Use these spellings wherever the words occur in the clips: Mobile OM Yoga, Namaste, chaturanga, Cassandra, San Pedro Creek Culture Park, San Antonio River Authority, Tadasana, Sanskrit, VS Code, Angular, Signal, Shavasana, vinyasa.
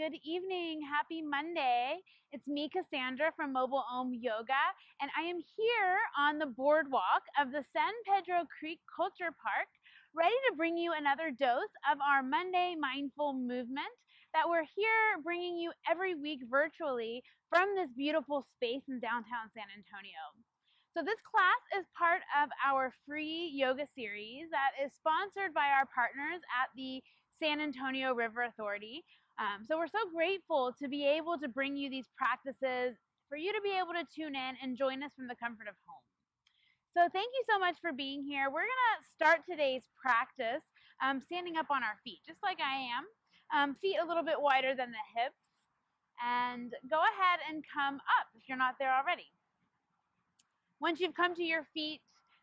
Good evening. Happy Monday. It's me, Cassandra from Mobile OM Yoga, and I am here on the boardwalk of the San Pedro Creek Culture Park, ready to bring you another dose of our Monday Mindful Movement that we're here bringing you every week virtually from this beautiful space in downtown San Antonio. So this class is part of our free yoga series that is sponsored by our partners at the San Antonio River Authority. So we're so grateful to be able to bring you these practices for you to be able to tune in and join us from the comfort of home. So thank you so much for being here. We're gonna start today's practice standing up on our feet, just like I am. Feet a little bit wider than the hips. And go ahead and come up if you're not there already. Once you've come to your feet,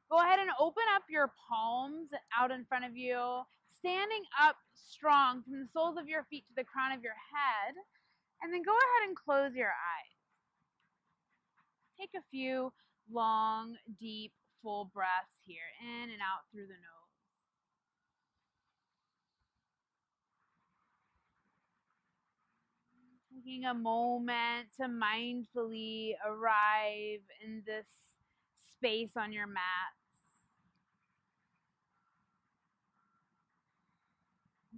go ahead and open up your palms out in front of you, standing up strong from the soles of your feet to the crown of your head, and then go ahead and close your eyes. Take a few long, deep, full breaths here, in and out through the nose. Taking a moment to mindfully arrive in this space on your mats.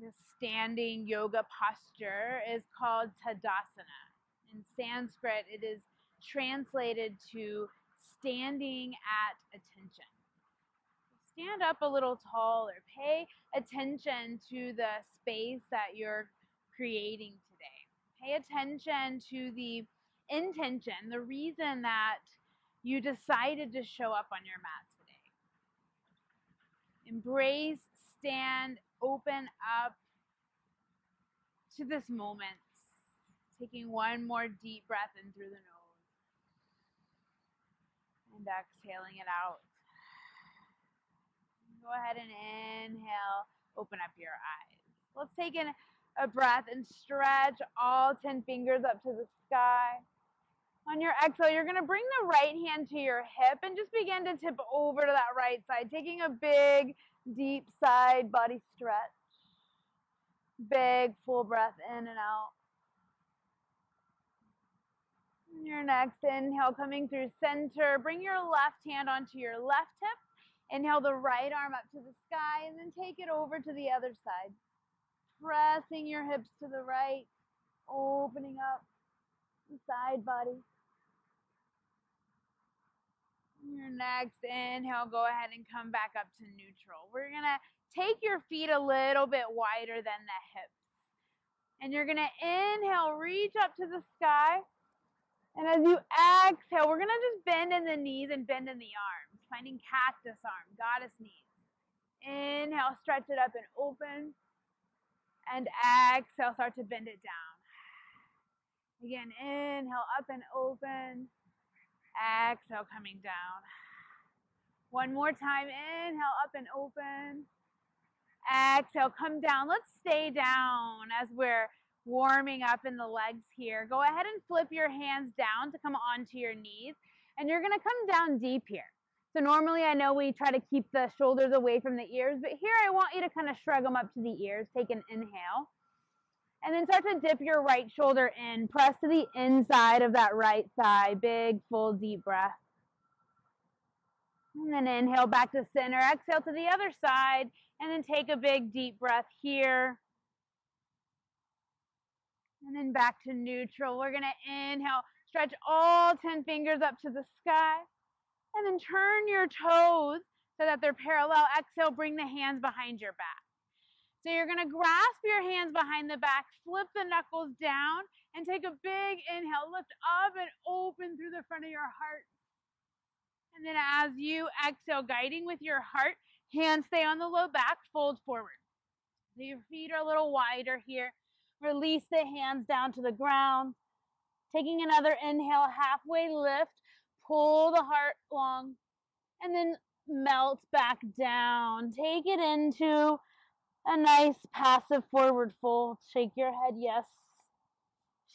This standing yoga posture is called Tadasana. In Sanskrit, it is translated to standing at attention. Stand up a little taller. Pay attention to the space that you're creating today. Pay attention to the intention, the reason that you decided to show up on your mat today. Embrace, stand, open up to this moment. Taking one more deep breath in through the nose. And exhaling it out. Go ahead and inhale, open up your eyes. Let's take in a breath and stretch all 10 fingers up to the sky. On your exhale, you're going to bring the right hand to your hip and just begin to tip over to that right side, taking a big, deep side body stretch. Big, full breath in and out. And your next inhale, coming through center, bring your left hand onto your left hip. Inhale the right arm up to the sky, and then take it over to the other side. Pressing your hips to the right, opening up the side body. Your next inhale, go ahead and come back up to neutral. We're gonna take your feet a little bit wider than the hips. And you're gonna inhale, reach up to the sky. And as you exhale, we're gonna just bend in the knees and bend in the arms, finding cactus arm, goddess knees. Inhale, stretch it up and open. And exhale, start to bend it down. Again, inhale, up and open. Exhale, coming down. One more time, inhale, up and open. Exhale, come down. Let's stay down as we're warming up in the legs here. Go ahead and flip your hands down to come onto your knees. And you're going to come down deep here. So normally I know we try to keep the shoulders away from the ears, but here I want you to kind of shrug them up to the ears. Take an inhale. And then start to dip your right shoulder in. Press to the inside of that right thigh. Big, full, deep breath. And then inhale back to center. Exhale to the other side. And then take a big, deep breath here. And then back to neutral. We're going to inhale. Stretch all 10 fingers up to the sky. And then turn your toes so that they're parallel. Exhale, bring the hands behind your back. So you're going to grasp your hands behind the back, flip the knuckles down, and take a big inhale. Lift up and open through the front of your heart. And then as you exhale, guiding with your heart, hands stay on the low back, fold forward. So your feet are a little wider here. Release the hands down to the ground. Taking another inhale, halfway lift, pull the heart long, and then melt back down. Take it into a nice passive forward fold. Shake your head yes.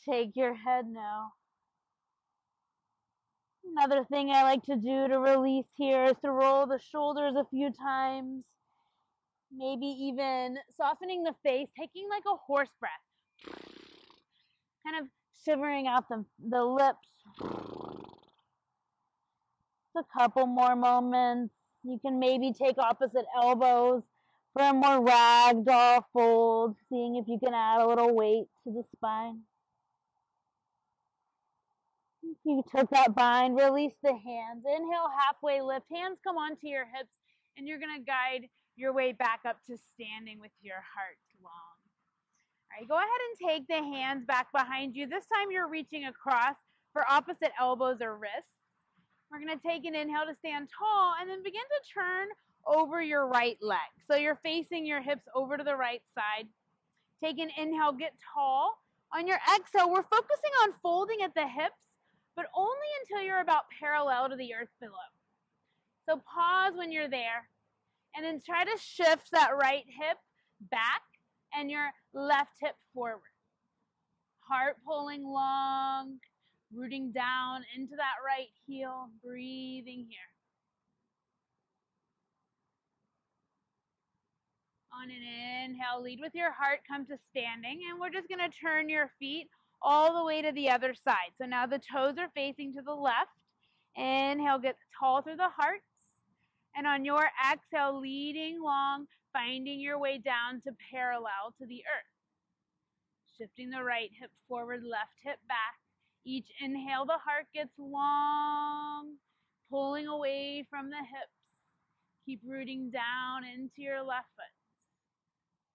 Shake your head no. Another thing I like to do to release here is to roll the shoulders a few times. Maybe even softening the face, taking like a horse breath. kind of shivering out the lips. Just a couple more moments. You can maybe take opposite elbows for a more ragdoll fold, seeing if you can add a little weight to the spine. You took that bind, release the hands. Inhale, halfway lift. Hands come onto your hips, and you're going to guide your way back up to standing with your heart long. All right, go ahead and take the hands back behind you. This time you're reaching across for opposite elbows or wrists. We're going to take an inhale to stand tall, and then begin to turn over your right leg. So you're facing your hips over to the right side. Take an inhale, get tall. On your exhale, we're focusing on folding at the hips, but only until you're about parallel to the earth below. So pause when you're there, and then try to shift that right hip back and your left hip forward. Heart pulling long, rooting down into that right heel, breathing here. On an inhale, lead with your heart, come to standing, and we're just gonna turn your feet all the way to the other side. So now the toes are facing to the left. Inhale, get tall through the hearts. And on your exhale, leading long, finding your way down to parallel to the earth. Shifting the right hip forward, left hip back. Each inhale, the heart gets long, pulling away from the hips. Keep rooting down into your left foot.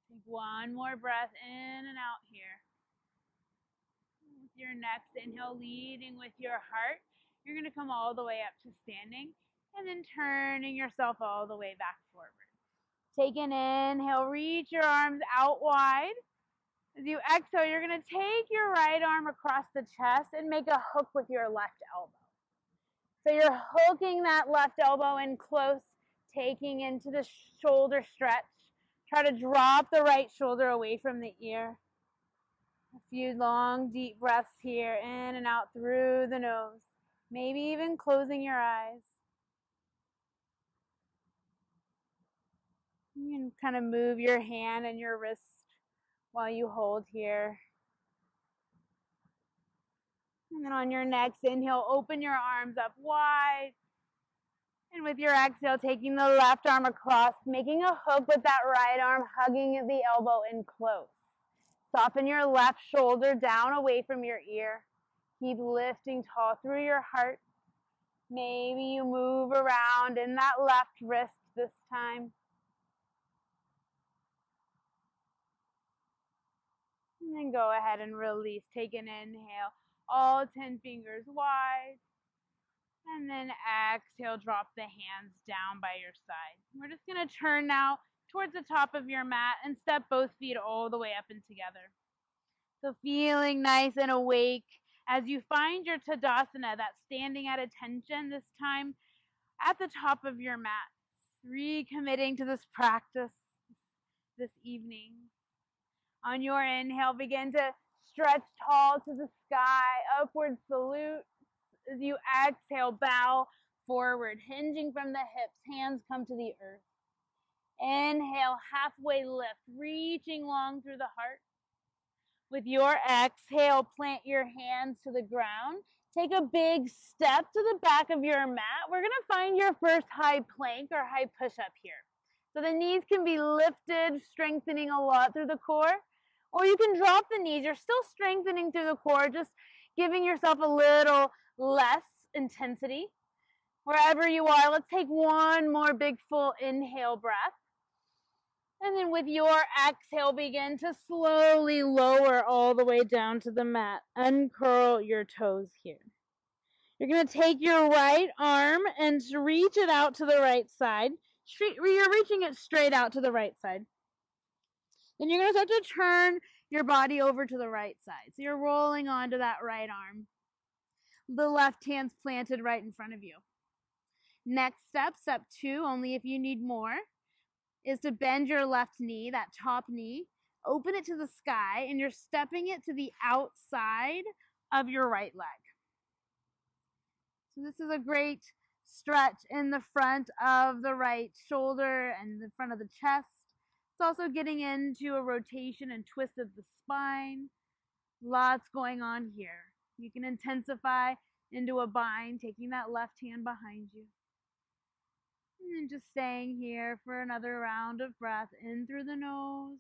Take one more breath in and out here. With your next inhale, leading with your heart, you're going to come all the way up to standing, and then turning yourself all the way back forward. Take an inhale, reach your arms out wide. As you exhale, you're going to take your right arm across the chest and make a hook with your left elbow. So you're hooking that left elbow in close, taking into the shoulder stretch. Try to drop the right shoulder away from the ear. A few long, deep breaths here, in and out through the nose. Maybe even closing your eyes. You can kind of move your hand and your wrist while you hold here. And then on your next inhale, open your arms up wide. And with your exhale, taking the left arm across, making a hook with that right arm, hugging the elbow in close. Soften your left shoulder down away from your ear. Keep lifting tall through your heart. Maybe you move around in that left wrist this time. And then go ahead and release. Take an inhale, all 10 fingers wide. And then exhale, drop the hands down by your side. We're just going to turn now towards the top of your mat and step both feet all the way up and together. So feeling nice and awake as you find your Tadasana, that standing at attention this time at the top of your mat. Recommitting to this practice this evening. On your inhale, begin to stretch tall to the sky, upward salute. As you exhale, bow forward, hinging from the hips, hands come to the earth. Inhale, halfway lift, reaching long through the heart. With your exhale, plant your hands to the ground. Take a big step to the back of your mat. We're going to find your first high plank or high push-up here. So the knees can be lifted, strengthening a lot through the core. Or you can drop the knees. You're still strengthening through the core, just giving yourself a little less intensity. Wherever you are, let's take one more big full inhale breath. And then with your exhale, begin to slowly lower all the way down to the mat. Uncurl your toes here. You're going to take your right arm and reach it out to the right side. You're reaching it straight out to the right side. Then you're going to start to turn your body over to the right side. So you're rolling onto that right arm. The left hand's planted right in front of you. Next step, step two, only if you need more, is to bend your left knee, that top knee, open it to the sky, and you're stepping it to the outside of your right leg. So this is a great stretch in the front of the right shoulder and the front of the chest. It's also getting into a rotation and twist of the spine. Lots going on here. You can intensify into a bind, taking that left hand behind you. And then just staying here for another round of breath in through the nose.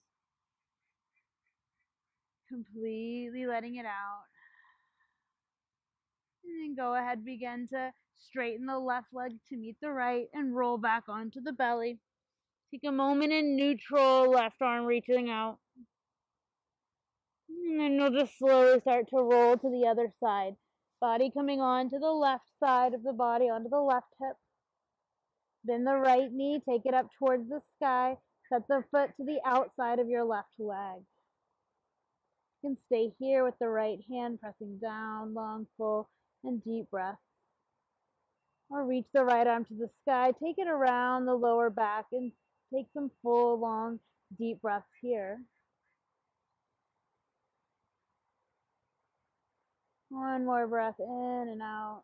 Completely letting it out. And then go ahead, begin to straighten the left leg to meet the right and roll back onto the belly. Take a moment in neutral, left arm reaching out. And then you'll just slowly start to roll to the other side. Body coming on to the left side of the body, onto the left hip. Bend the right knee, take it up towards the sky. Set the foot to the outside of your left leg. You can stay here with the right hand, pressing down, long, full, and deep breath. Or reach the right arm to the sky. Take it around the lower back and take some full, long, deep breaths here. One more breath in and out.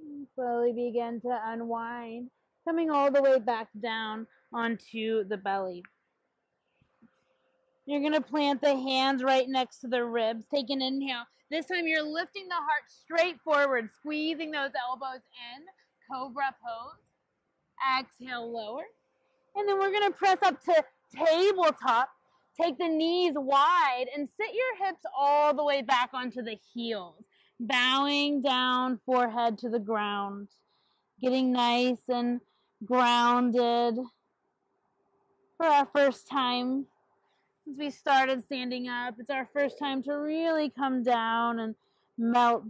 And slowly begin to unwind, coming all the way back down onto the belly. You're going to plant the hands right next to the ribs. Take an inhale. This time you're lifting the heart straight forward, squeezing those elbows in, cobra pose. Exhale, lower. And then we're going to press up to tabletop. Take the knees wide and sit your hips all the way back onto the heels, bowing down, forehead to the ground, getting nice and grounded for our first time. Since we started standing up, it's our first time to really come down and melt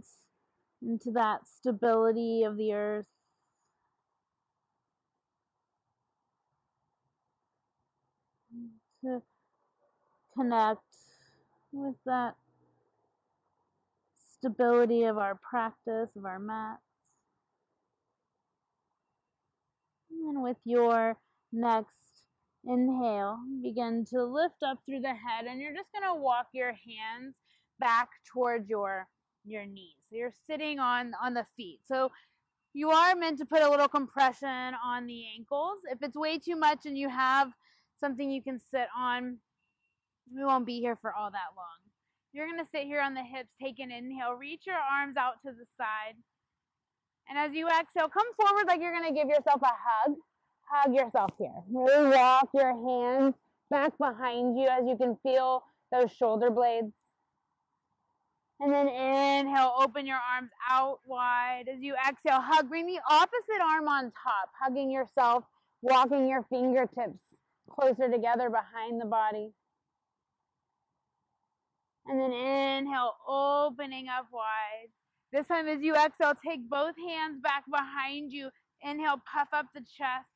into that stability of the earth. To connect with that stability of our practice, of our mats. And with your next inhale, begin to lift up through the head, and you're just going to walk your hands back towards your knees. So you're sitting on the feet. So you are meant to put a little compression on the ankles. If it's way too much and you have something you can sit on, we won't be here for all that long. You're going to sit here on the hips, take an inhale, reach your arms out to the side. And as you exhale, come forward like you're going to give yourself a hug. Hug yourself here. Really walk your hands back behind you as you can feel those shoulder blades. And then inhale, open your arms out wide. As you exhale, hug, bring the opposite arm on top, hugging yourself, walking your fingertips closer together behind the body. And then inhale, opening up wide. This time as you exhale, take both hands back behind you. Inhale, puff up the chest.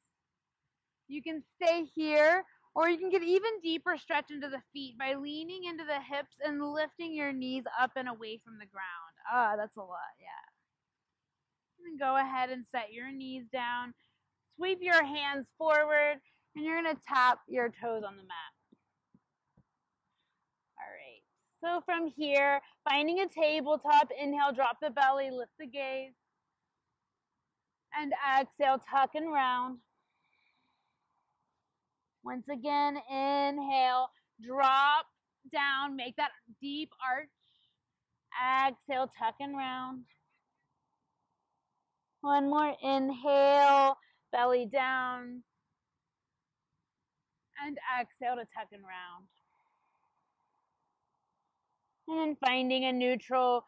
You can stay here, or you can get even deeper stretch into the feet by leaning into the hips and lifting your knees up and away from the ground. Ah, that's a lot, yeah. And then go ahead and set your knees down. Sweep your hands forward, and you're going to tap your toes on the mat. All right. So from here, finding a tabletop, inhale, drop the belly, lift the gaze. And exhale, tuck and round. Once again, inhale, drop down, make that deep arch. Exhale, tuck and round. One more inhale, belly down. And exhale to tuck and round. And then finding a neutral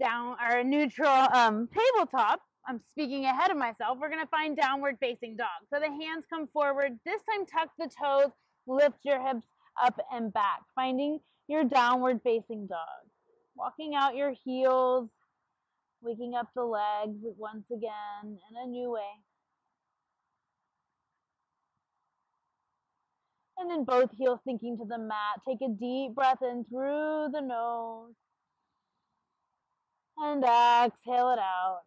down, or a neutral tabletop. I'm speaking ahead of myself. We're going to find downward facing dog. So the hands come forward. This time tuck the toes, lift your hips up and back. Finding your downward facing dog. Walking out your heels, waking up the legs once again in a new way. And then both heels sinking to the mat. Take a deep breath in through the nose. And exhale it out.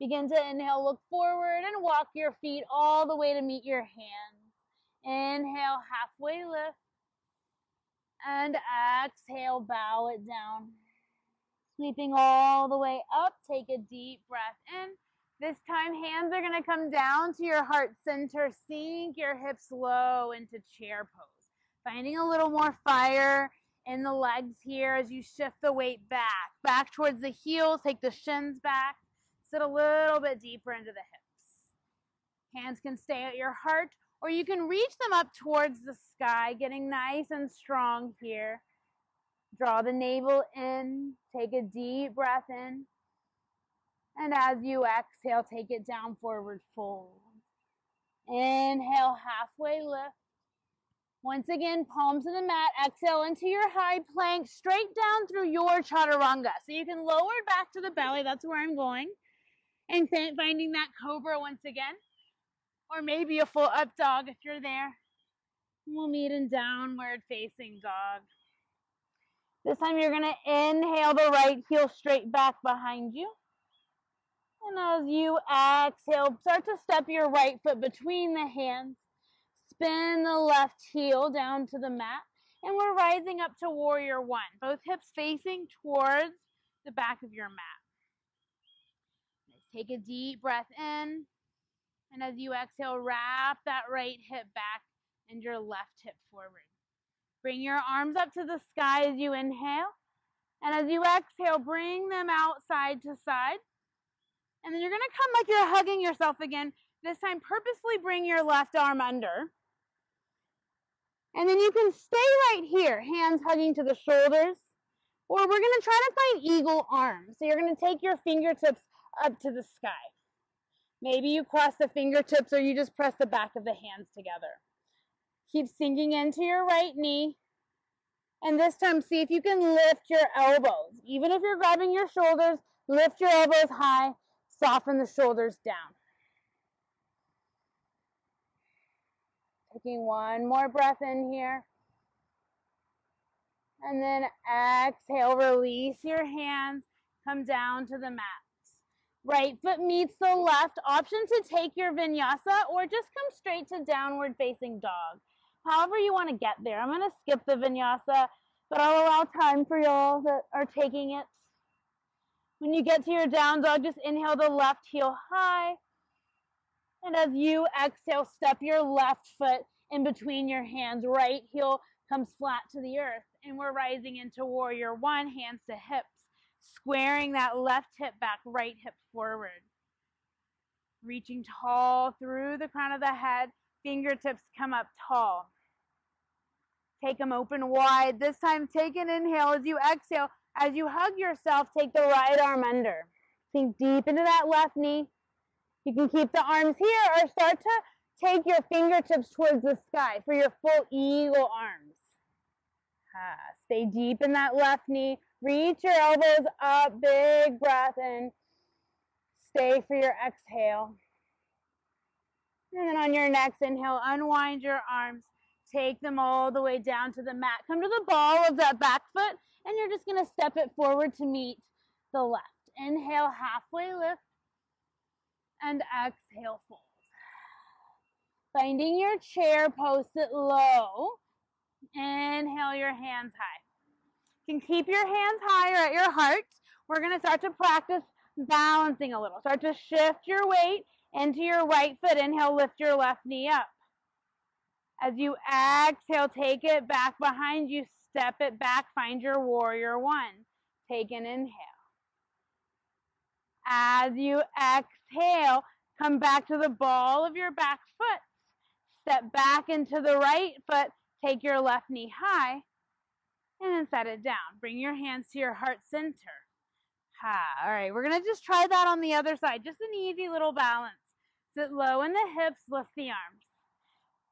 Begin to inhale, look forward, and walk your feet all the way to meet your hands. Inhale, halfway lift. And exhale, bow it down. Sweeping all the way up, take a deep breath in. This time, hands are going to come down to your heart center. Sink your hips low into chair pose. Finding a little more fire in the legs here as you shift the weight back. Back towards the heels, take the shins back. Sit a little bit deeper into the hips. Hands can stay at your heart, or you can reach them up towards the sky, getting nice and strong here. Draw the navel in, take a deep breath in. And as you exhale, take it down, forward fold. Inhale, halfway lift. Once again, palms to the mat. Exhale into your high plank, straight down through your chaturanga. So you can lower back to the belly. That's where I'm going. And finding that cobra once again. Or maybe a full up dog if you're there. We'll meet in downward facing dog. This time you're going to inhale the right heel straight back behind you. And as you exhale, start to step your right foot between the hands. Spin the left heel down to the mat, and we're rising up to warrior one. Both hips facing towards the back of your mat. Take a deep breath in, and as you exhale, wrap that right hip back and your left hip forward. Bring your arms up to the sky as you inhale, and as you exhale, bring them out side to side. And then you're going to come like you're hugging yourself again. This time, purposely bring your left arm under. And then you can stay right here, hands hugging to the shoulders. Or we're going to try to find eagle arms. So you're going to take your fingertips up to the sky. Maybe you cross the fingertips or you just press the back of the hands together. Keep sinking into your right knee. And this time, see if you can lift your elbows. Even if you're grabbing your shoulders, lift your elbows high, soften the shoulders down. Taking one more breath in here. And then exhale, release your hands, come down to the mat. Right foot meets the left. Option to take your vinyasa or just come straight to downward facing dog. However you want to get there. I'm going to skip the vinyasa, but I'll allow time for y'all that are taking it. When you get to your down dog, just inhale the left heel high. And as you exhale, step your left foot in between your hands. Right heel comes flat to the earth. And we're rising into warrior one, hands to hips. Squaring that left hip back, right hip forward. Reaching tall through the crown of the head. Fingertips come up tall. Take them open wide. This time, take an inhale as you exhale. As you hug yourself, take the right arm under. Sink deep into that left knee. You can keep the arms here or start to take your fingertips towards the sky for your full eagle arms. Stay deep in that left knee. Reach your elbows up, big breath in. Stay for your exhale. And then on your next inhale, unwind your arms. Take them all the way down to the mat. Come to the ball of that back foot, and you're just going to step it forward to meet the left. Inhale, halfway lift. And exhale, fold. Finding your chair, post it low. Inhale your hands high. You can keep your hands higher at your heart. We're going to start to practice balancing a little. Start to shift your weight into your right foot. Inhale, lift your left knee up. As you exhale, take it back behind you. Step it back. Find your warrior one. Take an inhale. As you exhale, come back to the ball of your back foot. Step back into the right foot. Take your left knee high. And then set it down. Bring your hands to your heart center. All right, we're going to just try that on the other side. Just an easy little balance. Sit low in the hips. Lift the arms.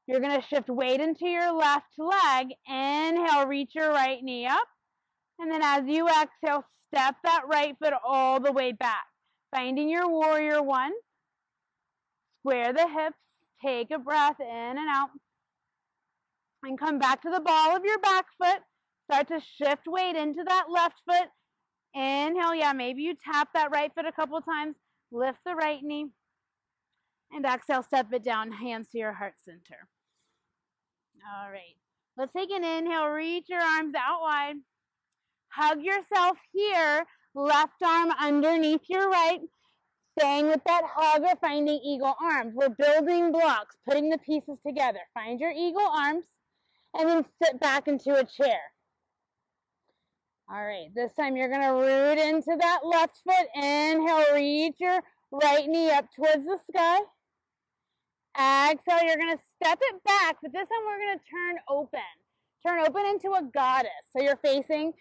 You're going to shift weight into your left leg. Inhale, reach your right knee up. And then as you exhale, step that right foot all the way back. Finding your warrior one, square the hips, take a breath in and out, and come back to the ball of your back foot. Start to shift weight into that left foot. Inhale, maybe you tap that right foot a couple times, lift the right knee, and exhale, step it down, hands to your heart center. All right, let's take an inhale, reach your arms out wide, hug yourself here. Left arm underneath your right, staying with that hug or finding eagle arms. We're building blocks, putting the pieces together. Find your eagle arms, and then sit back into a chair. All right, this time you're going to root into that left foot. Inhale, reach your right knee up towards the sky. Exhale, you're going to step it back, but this time we're going to turn open. Turn open into a goddess. So you're facing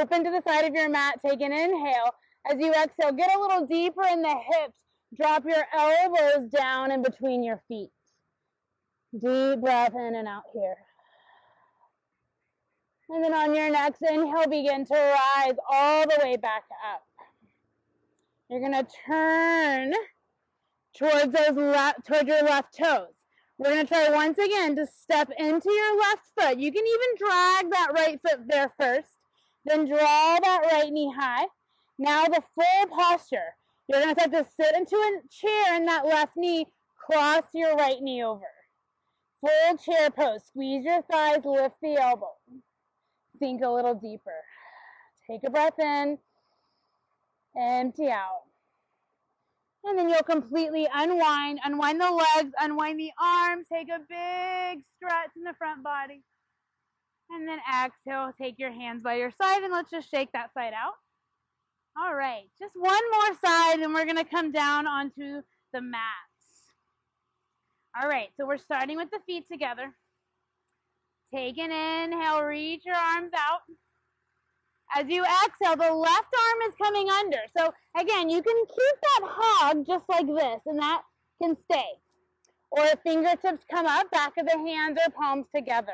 open to the side of your mat. Take an inhale. As you exhale, get a little deeper in the hips. Drop your elbows down and between your feet. Deep breath in and out here. And then on your next inhale, begin to rise all the way back up. You're going to turn towards your left toes. We're going to try once again to step into your left foot. You can even drag that right foot there first. Then draw that right knee high. Now the full posture. You're going to have to sit into a chair in that left knee. Cross your right knee over. Full chair pose. Squeeze your thighs. Lift the elbow. Sink a little deeper. Take a breath in. Empty out. And then you'll completely unwind. Unwind the legs. Unwind the arms. Take a big stretch in the front body. And then exhale, take your hands by your side, and let's just shake that side out. All right, just one more side, and we're going to come down onto the mats. All right, so we're starting with the feet together. Take an inhale, reach your arms out. As you exhale, the left arm is coming under. So, again, you can keep that hog just like this, and that can stay. Or fingertips come up, back of the hands or palms together.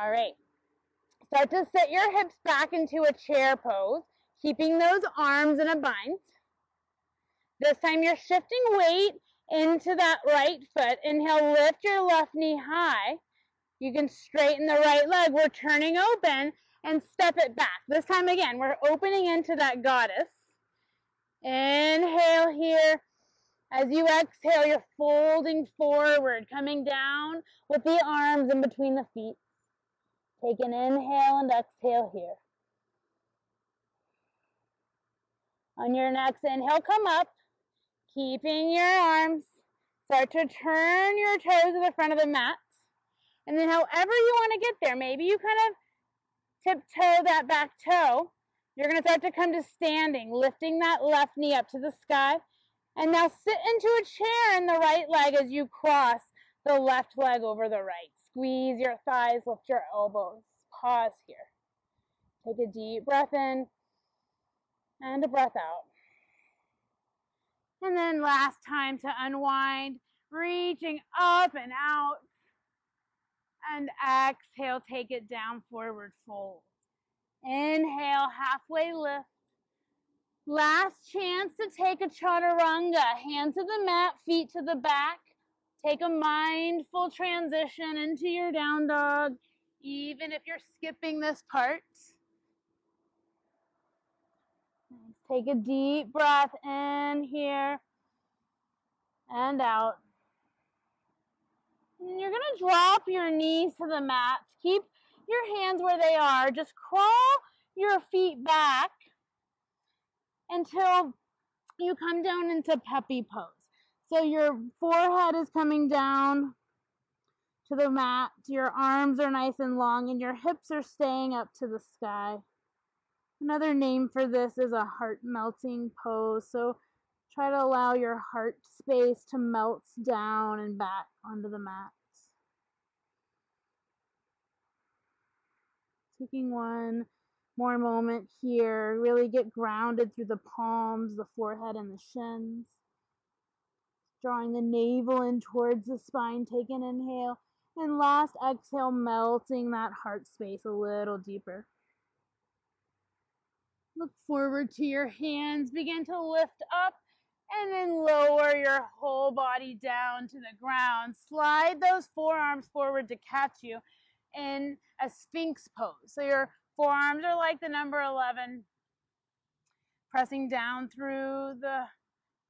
All right, start to sit your hips back into a chair pose, keeping those arms in a bind. This time you're shifting weight into that right foot. Inhale, lift your left knee high. You can straighten the right leg. We're turning open and step it back. This time again, we're opening into that goddess. Inhale here. As you exhale, you're folding forward, coming down with the arms in between the feet. Take an inhale and exhale here. On your next inhale, come up, keeping your arms. Start to turn your toes to the front of the mat. And then however you want to get there, maybe you kind of tiptoe that back toe. You're going to start to come to standing, lifting that left knee up to the sky. And now sit into a chair in the right leg as you cross the left leg over the right. Squeeze your thighs, lift your elbows. Pause here. Take a deep breath in and a breath out. And then last time to unwind, reaching up and out. And exhale, take it down, forward fold. Inhale, halfway lift. Last chance to take a chaturanga. Hands to the mat, feet to the back. Take a mindful transition into your down dog, even if you're skipping this part. Take a deep breath in here and out. And you're going to drop your knees to the mat. Keep your hands where they are. Just crawl your feet back until you come down into puppy pose. So your forehead is coming down to the mat. Your arms are nice and long, and your hips are staying up to the sky. Another name for this is a heart melting pose. So try to allow your heart space to melt down and back onto the mat. Taking one more moment here. Really get grounded through the palms, the forehead, and the shins. Drawing the navel in towards the spine. Take an inhale. And last exhale, melting that heart space a little deeper. Look forward to your hands. Begin to lift up and then lower your whole body down to the ground. Slide those forearms forward to catch you in a Sphinx pose. So your forearms are like the number 11. Pressing down through the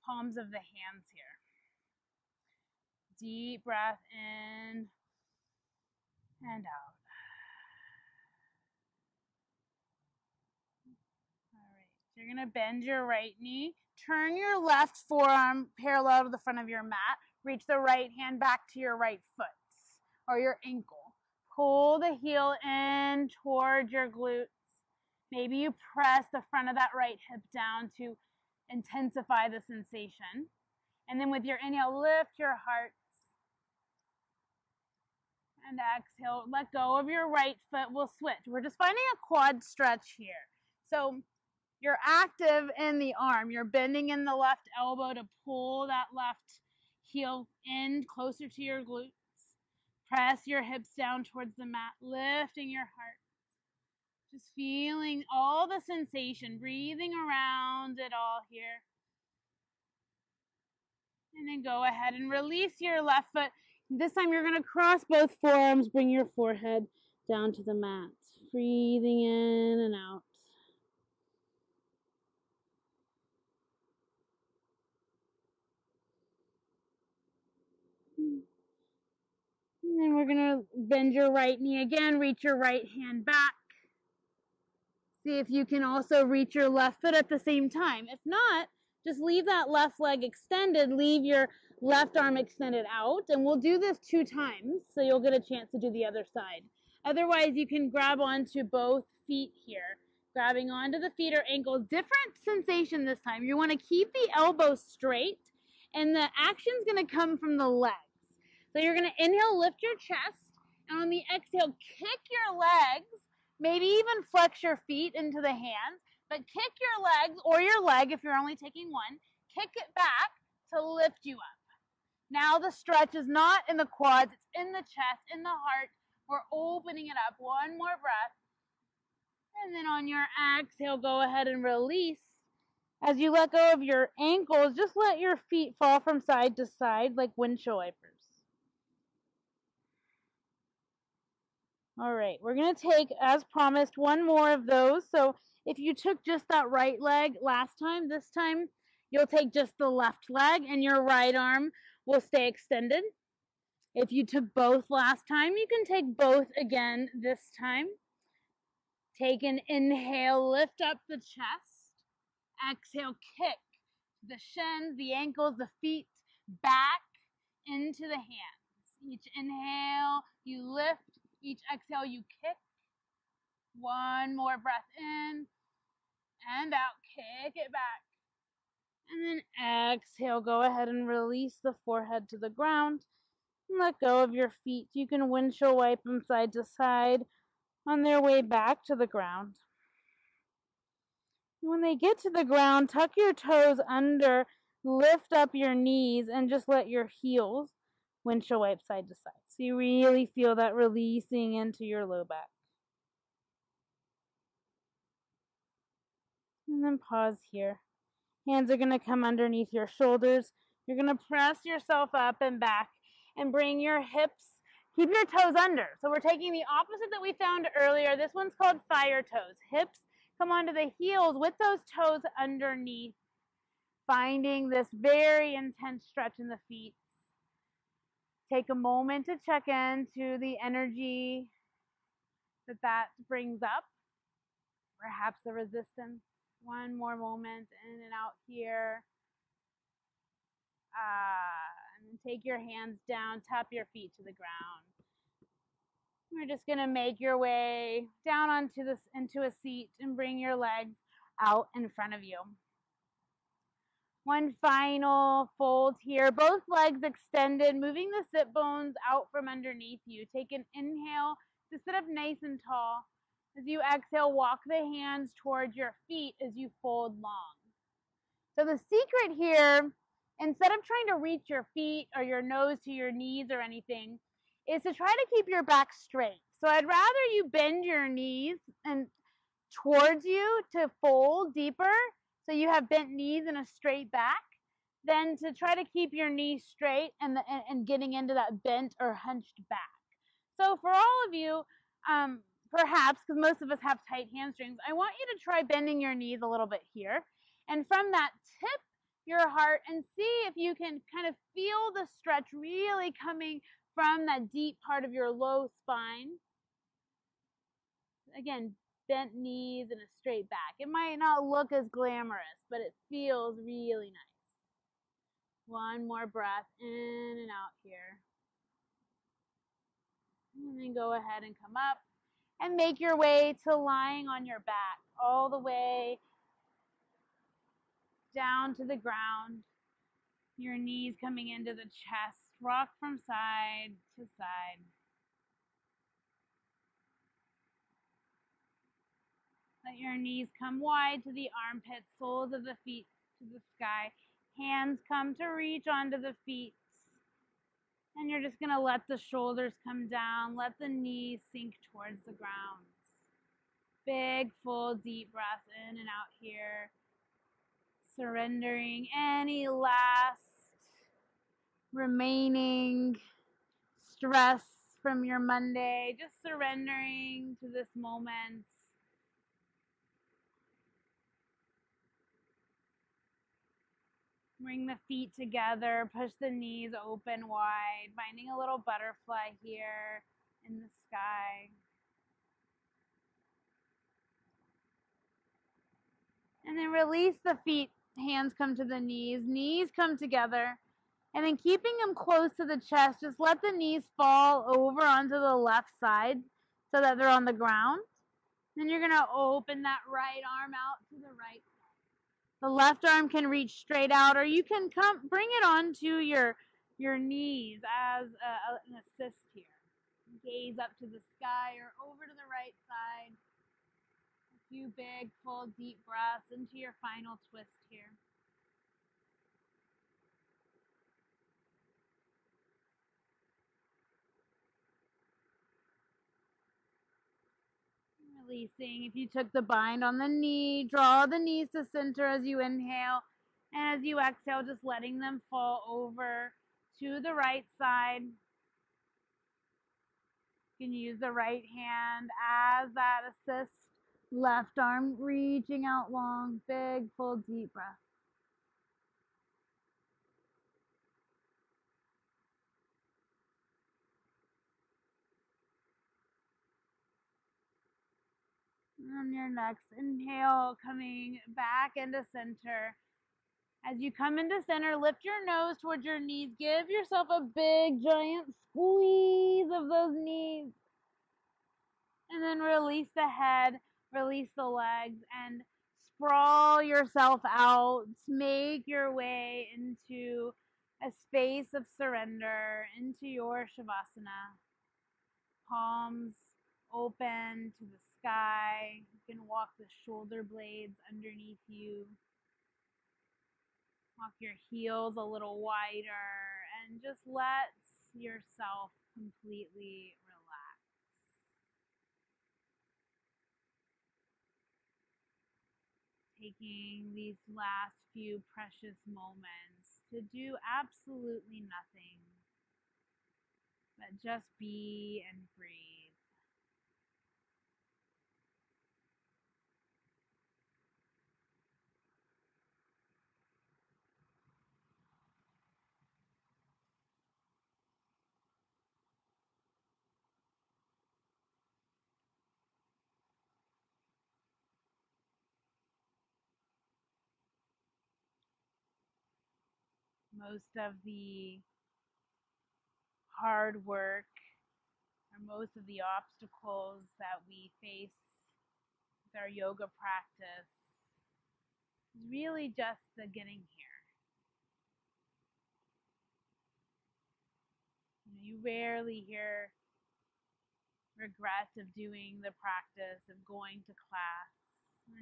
palms of the hands here. Deep breath in and out. All right, you're going to bend your right knee. Turn your left forearm parallel to the front of your mat. Reach the right hand back to your right foot. or your ankle. Pull the heel in towards your glutes. Maybe you press the front of that right hip down to intensify the sensation. And then with your inhale, lift your heart. And exhale, let go of your right foot. We'll switch. We're just finding a quad stretch here. So you're active in the arm. You're bending in the left elbow to pull that left heel in closer to your glutes. Press your hips down towards the mat, lifting your heart. Just feeling all the sensation, breathing around it all here. And then go ahead and release your left foot. This time you're going to cross both forearms, bring your forehead down to the mat, breathing in and out. And then we're going to bend your right knee again, reach your right hand back. See if you can also reach your left foot at the same time. If not, just leave that left leg extended, leave your left arm extended out, and we'll do this 2 times, so you'll get a chance to do the other side. Otherwise, you can grab onto both feet here, grabbing onto the feet or ankles. Different sensation this time. You want to keep the elbow straight, and the action's going to come from the legs. So you're going to inhale, lift your chest, and on the exhale, kick your legs, maybe even flex your feet into the hands, but kick your legs, or your leg if you're only taking one, kick it back to lift you up. Now the stretch is not in the quads, it's in the chest, in the heart. We're opening it up. One more breath. And then on your exhale, go ahead and release. As you let go of your ankles, just let your feet fall from side to side like windshield wipers. All right, we're going to take, as promised, one more of those. So if you took just that right leg last time, this time you'll take just the left leg and your right arm will stay extended. If you took both last time, you can take both again this time. Take an inhale, lift up the chest. Exhale, kick the shins, the ankles, the feet back into the hands. Each inhale, you lift. Each exhale, you kick. One more breath in and out. Kick it back. And then exhale, go ahead and release the forehead to the ground. And let go of your feet. You can windshield wipe them side to side on their way back to the ground. When they get to the ground, tuck your toes under, lift up your knees, and just let your heels windshield wipe side to side. So you really feel that releasing into your low back. And then pause here. Hands are going to come underneath your shoulders. You're going to press yourself up and back and bring your hips, keep your toes under. So we're taking the opposite that we found earlier. This one's called fire toes. Hips come onto the heels with those toes underneath, finding this very intense stretch in the feet. Take a moment to check in to the energy that brings up, perhaps the resistance. One more moment in and out here. And then take your hands down, tap your feet to the ground. We're just going to make your way down onto this, into a seat, and bring your legs out in front of you. One final fold here. Both legs extended, moving the sit bones out from underneath you. Take an inhale to sit up nice and tall. As you exhale, walk the hands towards your feet as you fold long. So the secret here, instead of trying to reach your feet or your nose to your knees or anything, is to try to keep your back straight. So I'd rather you bend your knees and towards you to fold deeper, so you have bent knees and a straight back, than to try to keep your knees straight and getting into that bent or hunched back. So for all of you, perhaps, because most of us have tight hamstrings, I want you to try bending your knees a little bit here. And from that, tip your heart and see if you can kind of feel the stretch really coming from that deep part of your low spine. Again, bent knees and a straight back. It might not look as glamorous, but it feels really nice. One more breath in and out here. And then go ahead and come up and make your way to lying on your back all the way down to the ground. Your knees coming into the chest. Rock from side to side. Let your knees come wide to the armpits, soles of the feet to the sky. Hands come to reach onto the feet. And you're just going to let the shoulders come down. Let the knees sink towards the ground. Big, full, deep breath in and out here. Surrendering any last remaining stress from your Monday. Just surrendering to this moment. Bring the feet together, push the knees open wide, finding a little butterfly here in the sky. And then release the feet, hands come to the knees, knees come together. And then keeping them close to the chest, just let the knees fall over onto the left side so that they're on the ground. Then you're going to open that right arm out to the right. The left arm can reach straight out, or you can come bring it onto your knees as an assist here. Gaze up to the sky or over to the right side. A few big, full, deep breaths into your final twist here. Releasing. If you took the bind on the knee, draw the knees to center as you inhale, and as you exhale, just letting them fall over to the right side. You can use the right hand as that assist. Left arm reaching out long, big, full, deep breath. On your next inhale, coming back into center. As you come into center, lift your nose towards your knees. Give yourself a big, giant squeeze of those knees. And then release the head, release the legs, and sprawl yourself out. Make your way into a space of surrender, into your Shavasana. Palms open to the sky. You can walk the shoulder blades underneath you. Walk your heels a little wider and just let yourself completely relax. Taking these last few precious moments to do absolutely nothing but just be and breathe. Most of the hard work, or most of the obstacles that we face with our yoga practice, is really just the getting here. You rarely hear regret of doing the practice, of going to class.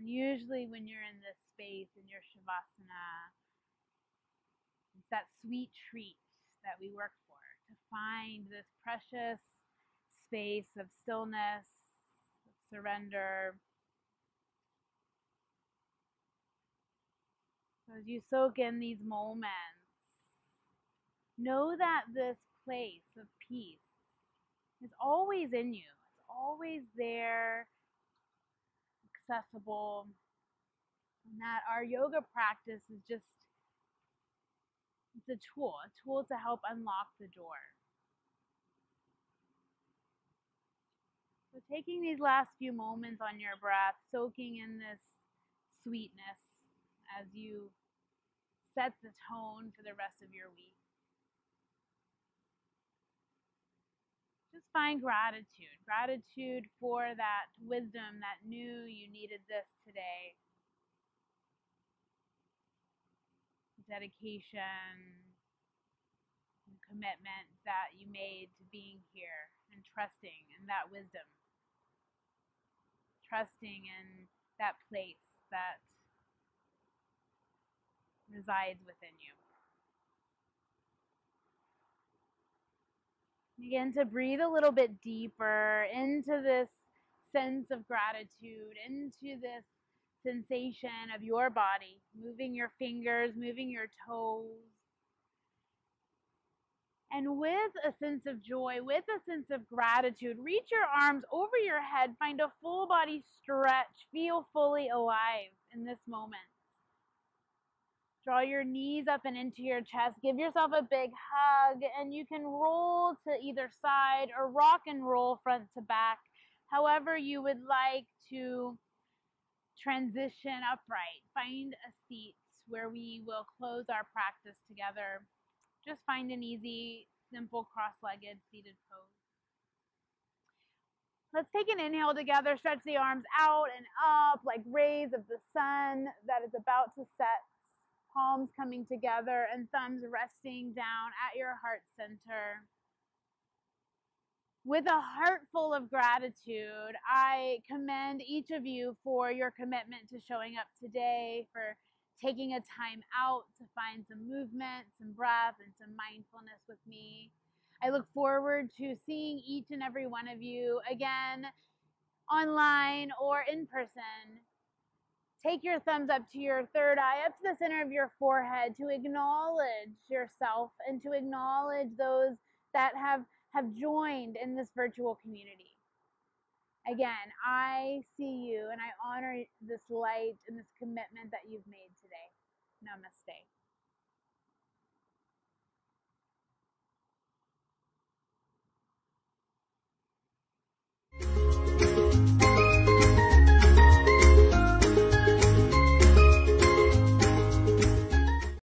And usually when you're in this space, in your Shavasana, it's that sweet treat that we work for, to find this precious space of stillness, of surrender. So as you soak in these moments, know that this place of peace is always in you. It's always there, accessible, and that our yoga practice is just a tool to help unlock the door. So taking these last few moments on your breath, soaking in this sweetness as you set the tone for the rest of your week. just find gratitude. Gratitude for that wisdom that knew you needed this today. Dedication and commitment that you made to being here and trusting in that wisdom. Trusting in that place that resides within you. Begin to breathe a little bit deeper into this sense of gratitude, into this sensation of your body, moving your fingers, moving your toes. And with a sense of joy, with a sense of gratitude, reach your arms over your head, find a full body stretch, feel fully alive in this moment. Draw your knees up and into your chest. Give yourself a big hug, and you can roll to either side or rock and roll front to back, however you would like to transition upright. Find a seat where we will close our practice together. Just find an easy, simple, cross-legged seated pose. Let's take an inhale together, stretch the arms out and up like rays of the sun that is about to set. Palms coming together and thumbs resting down at your heart center. With a heart full of gratitude, I commend each of you for your commitment to showing up today, for taking a time out to find some movement, some breath, and some mindfulness with me. I look forward to seeing each and every one of you again, online or in person. Take your thumbs up to your third eye, up to the center of your forehead, to acknowledge yourself and to acknowledge those that have joined in this virtual community. Again, I see you and I honor this light and this commitment that you've made today. Namaste.